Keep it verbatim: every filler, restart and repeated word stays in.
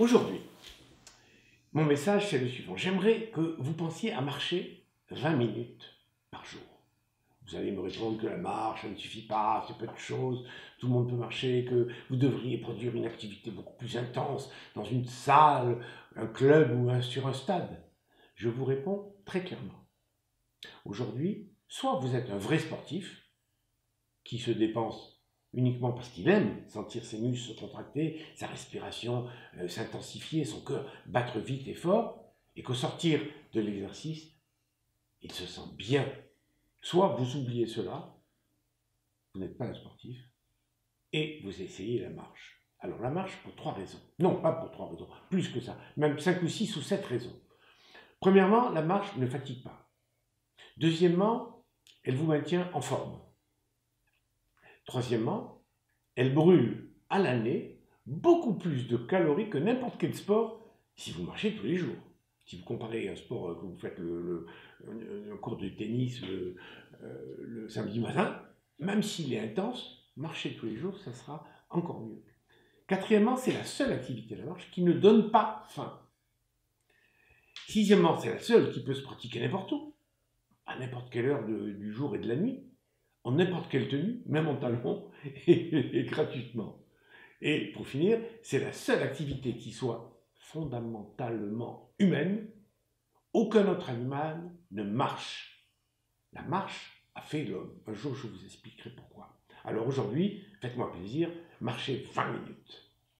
Aujourd'hui, mon message, c'est le suivant. J'aimerais que vous pensiez à marcher vingt minutes par jour. Vous allez me répondre que la marche, ça ne suffit pas, c'est peu de choses, tout le monde peut marcher, que vous devriez produire une activité beaucoup plus intense dans une salle, un club ou un, sur un stade. Je vous réponds très clairement. Aujourd'hui, soit vous êtes un vrai sportif qui se dépense uniquement parce qu'il aime sentir ses muscles se contracter, sa respiration euh, s'intensifier, son cœur battre vite et fort, et qu'au sortir de l'exercice, il se sent bien. Soit vous oubliez cela, vous n'êtes pas un sportif, et vous essayez la marche. Alors la marche pour trois raisons. Non, pas pour trois raisons, plus que ça. Même cinq ou six ou sept raisons. Premièrement, la marche ne fatigue pas. Deuxièmement, elle vous maintient en forme. Troisièmement, elle brûle à l'année beaucoup plus de calories que n'importe quel sport si vous marchez tous les jours. Si vous comparez un sport que vous faites le, le, le cours de tennis le, le samedi matin, même s'il est intense, marcher tous les jours, ça sera encore mieux. Quatrièmement, c'est la seule activité, la marche, qui ne donne pas faim. Sixièmement, c'est la seule qui peut se pratiquer n'importe où, à n'importe quelle heure de, du jour et de la nuit, en n'importe quelle tenue, même en talons, et, et gratuitement. Et pour finir, c'est la seule activité qui soit fondamentalement humaine, aucun autre animal ne marche. La marche a fait l'homme. Un jour, je vous expliquerai pourquoi. Alors aujourd'hui, faites-moi plaisir, marchez vingt minutes.